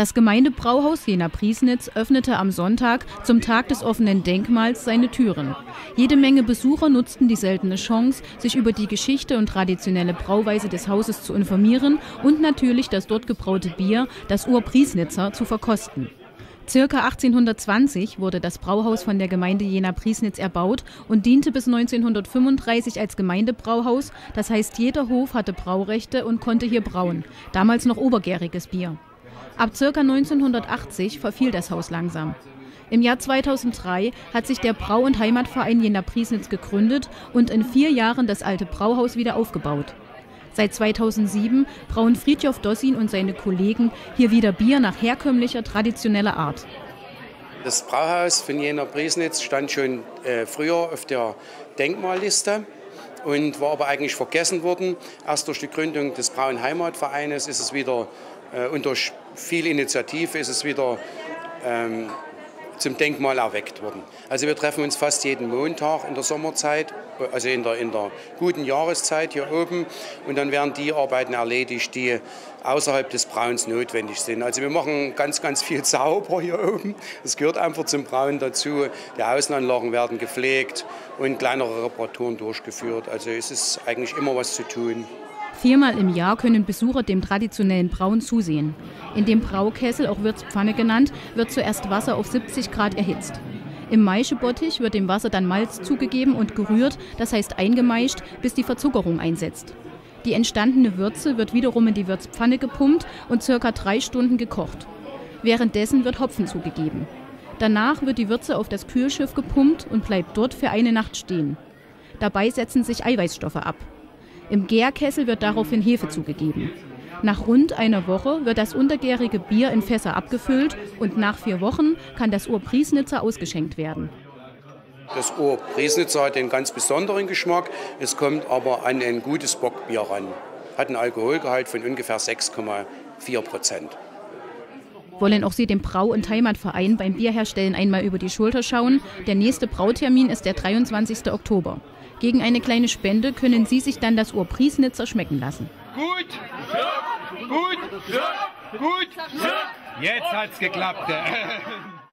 Das Gemeindebrauhaus Jena-Prießnitz öffnete am Sonntag zum Tag des offenen Denkmals seine Türen. Jede Menge Besucher nutzten die seltene Chance, sich über die Geschichte und traditionelle Brauweise des Hauses zu informieren und natürlich das dort gebraute Bier, das Ur-Prießnitzer, zu verkosten. Circa 1820 wurde das Brauhaus von der Gemeinde Jena-Prießnitz erbaut und diente bis 1935 als Gemeindebrauhaus. Das heißt, jeder Hof hatte Braurechte und konnte hier brauen, damals noch obergäriges Bier. Ab circa 1980 verfiel das Haus langsam. Im Jahr 2003 hat sich der Brau- und Heimatverein Jena-Prießnitz gegründet und in 4 Jahren das alte Brauhaus wieder aufgebaut. Seit 2007 brauen Friedhoff Dossin und seine Kollegen hier wieder Bier nach herkömmlicher, traditioneller Art. Das Brauhaus von Jena-Prießnitz stand schon früher auf der Denkmalliste und war aber eigentlich vergessen worden. Erst durch die Gründung des Brau- und Heimatvereines ist es wieder, und durch viel Initiative ist es wieder zum Denkmal erweckt worden. Also wir treffen uns fast jeden Montag in der Sommerzeit, also in der guten Jahreszeit hier oben, und dann werden die Arbeiten erledigt, die außerhalb des Brauens notwendig sind. Also wir machen ganz, ganz viel sauber hier oben. Das gehört einfach zum Brauen dazu. Die Außenanlagen werden gepflegt und kleinere Reparaturen durchgeführt. Also es ist eigentlich immer was zu tun. 4-mal im Jahr können Besucher dem traditionellen Brauen zusehen. In dem Braukessel, auch Würzpfanne genannt, wird zuerst Wasser auf 70 Grad erhitzt. Im Maischebottich wird dem Wasser dann Malz zugegeben und gerührt, das heißt eingemeischt, bis die Verzuckerung einsetzt. Die entstandene Würze wird wiederum in die Würzpfanne gepumpt und circa 3 Stunden gekocht. Währenddessen wird Hopfen zugegeben. Danach wird die Würze auf das Kühlschiff gepumpt und bleibt dort für eine Nacht stehen. Dabei setzen sich Eiweißstoffe ab. Im Gärkessel wird daraufhin Hefe zugegeben. Nach rund einer Woche wird das untergärige Bier in Fässer abgefüllt und nach 4 Wochen kann das Ur-Prießnitzer ausgeschenkt werden. Das Ur-Prießnitzer hat einen ganz besonderen Geschmack, es kommt aber an ein gutes Bockbier ran. Hat einen Alkoholgehalt von ungefähr 6,4%. Wollen auch Sie dem Brau- und Heimatverein beim Bierherstellen einmal über die Schulter schauen? Der nächste Brautermin ist der 23. Oktober. Gegen eine kleine Spende können Sie sich dann das Ur-Prießnitzer schmecken lassen. Gut, ja, gut, ja, gut, ja. Jetzt hat's geklappt.